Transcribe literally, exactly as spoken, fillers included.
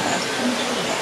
a beautiful